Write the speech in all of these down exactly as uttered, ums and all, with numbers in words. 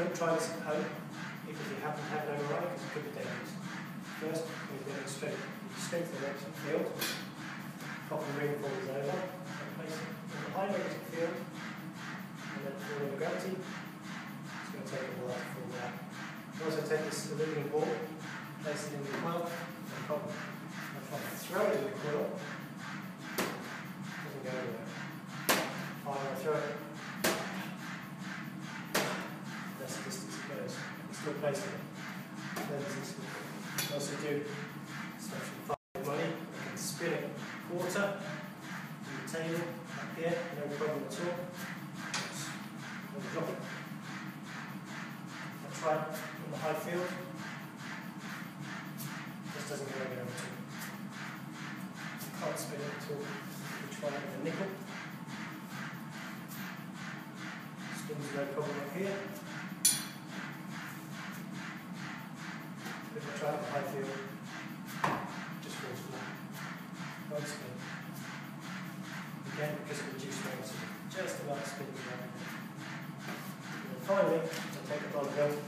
Don't try this at home if you happen to have an override, because it could be dangerous. First, we're going straight, straight to the electric field, pop the ring balls over, and place it in the high electric field, and then fall over gravity. It's going to take a while to fall down. You also take this aluminum ball, place it in the coil, and pop it. And pop it. Throw it in the coil, it doesn't go anywhere. Fire, throw it. That's the distance it goes. It's still placed in it. Then you also do stuff with the money. You can spin it a quarter to the table up here, no problem at all. And drop it. That's right, in the high field. This doesn't go anywhere at all. You can't spin it at all. You try it with a nickel. There's no problem up here. If I try it high field, it just falls flat. Don't spin. Again, because of reduced velocity, just about spinning around. And then finally, I take the bottom hill,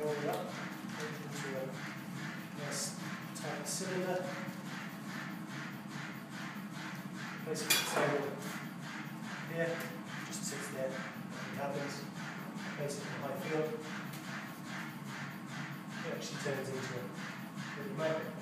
roll it up into a nice tight cylinder, place it on the table here. Sits there, nothing happens, place it in the high field, it actually turns into a little magnet.